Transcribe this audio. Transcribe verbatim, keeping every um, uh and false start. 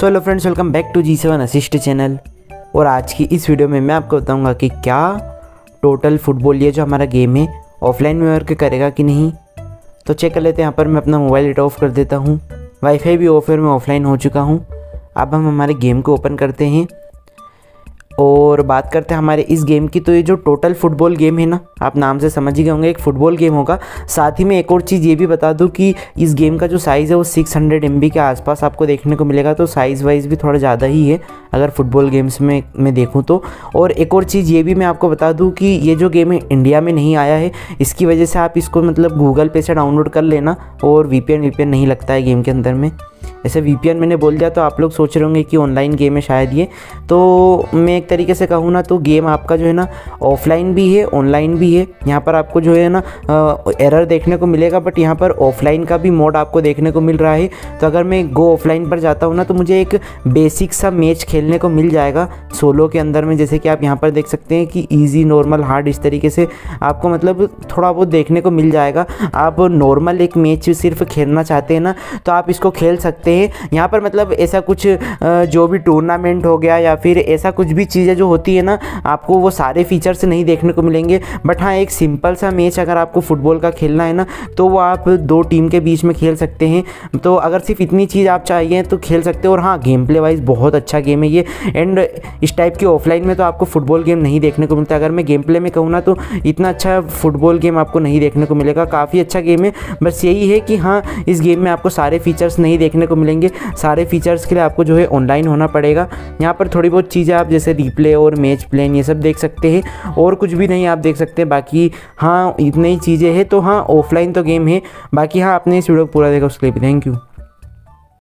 So hello friends, welcome back to G seven assist channel. और आज की इस वीडियो में मैं आपको बताऊंगा कि क्या टोटल फुटबॉल ये जो हमारा गेम है ऑफलाइन में वर्क करेगा कि नहीं। तो चेक कर लेते हैं। यहाँ पर मैं अपना मोबाइल डेटा ऑफ कर देता हूँ, वाईफाई भी ऑफ है, मैं ऑफलाइन हो चुका हूँ। अब हम हमारे गेम को ओपन करते हैं और बात करते हैं हमारे इस गेम की। तो ये जो टोटल फुटबॉल गेम है ना, आप नाम से समझ ही गए होंगे, एक फ़ुटबॉल गेम होगा। साथ ही में एक और चीज़ ये भी बता दूं कि इस गेम का जो साइज़ है वो छह सौ एमबी के आसपास आपको देखने को मिलेगा। तो साइज़ वाइज भी थोड़ा ज़्यादा ही है अगर फुटबॉल गेम्स में मैं देखूँ तो। और एक और चीज़ ये भी मैं आपको बता दूँ कि ये जो गेम है इंडिया में नहीं आया है, इसकी वजह से आप इसको मतलब गूगल पे से डाउनलोड कर लेना। और V P N V P N नहीं लगता है गेम के अंदर में। ऐसे वीपीएन मैंने बोल दिया तो आप लोग सोच रहे होंगे कि ऑनलाइन गेम है शायद ये। तो मैं एक तरीके से कहूँ ना तो गेम आपका जो है ना ऑफलाइन भी है ऑनलाइन भी है। यहाँ पर आपको जो है ना एरर देखने को मिलेगा, बट यहाँ पर ऑफलाइन का भी मोड आपको देखने को मिल रहा है। तो अगर मैं गो ऑफलाइन पर जाता हूँ ना तो मुझे एक बेसिक सा मैच खेलने को मिल जाएगा सोलो के अंदर में। जैसे कि आप यहाँ पर देख सकते हैं कि ईजी, नॉर्मल, हार्ड, इस तरीके से आपको मतलब थोड़ा बहुत देखने को मिल जाएगा। आप नॉर्मल एक मैच सिर्फ खेलना चाहते हैं ना तो आप इसको खेल सकते हैं। यहाँ पर मतलब ऐसा कुछ जो भी टूर्नामेंट हो गया या फिर ऐसा कुछ भी चीज़ें जो होती है ना, आपको वो सारे फीचर्स नहीं देखने को मिलेंगे। बट हाँ, एक सिंपल सा मैच अगर आपको फुटबॉल का खेलना है ना तो वो आप दो टीम के बीच में खेल सकते हैं। तो अगर सिर्फ इतनी चीज़ आप चाहिए तो खेल सकते हो। और हाँ, गेम प्ले वाइज बहुत अच्छा गेम है ये। एंड इस टाइप के ऑफलाइन में तो आपको फुटबॉल गेम नहीं देखने को मिलता। अगर मैं गेम प्ले में कहूँ ना तो इतना अच्छा फुटबॉल गेम आपको नहीं देखने को मिलेगा। काफ़ी अच्छा गेम है। बस यही है कि हाँ, इस गेम में आपको सारे फीचर्स नहीं देखने को मिलेंगे। सारे फीचर्स के लिए आपको जो है ऑनलाइन होना पड़ेगा। यहाँ पर थोड़ी बहुत चीज़ें आप जैसे रिप्ले और मैच प्लेन ये सब देख सकते हैं, और कुछ भी नहीं आप देख सकते। बाकी हाँ, इतनी ही चीज़ें हैं। तो हाँ, ऑफलाइन तो गेम है। बाकी हाँ, आपने इस वीडियो को पूरा देखा उसके लिए भी थैंक यू।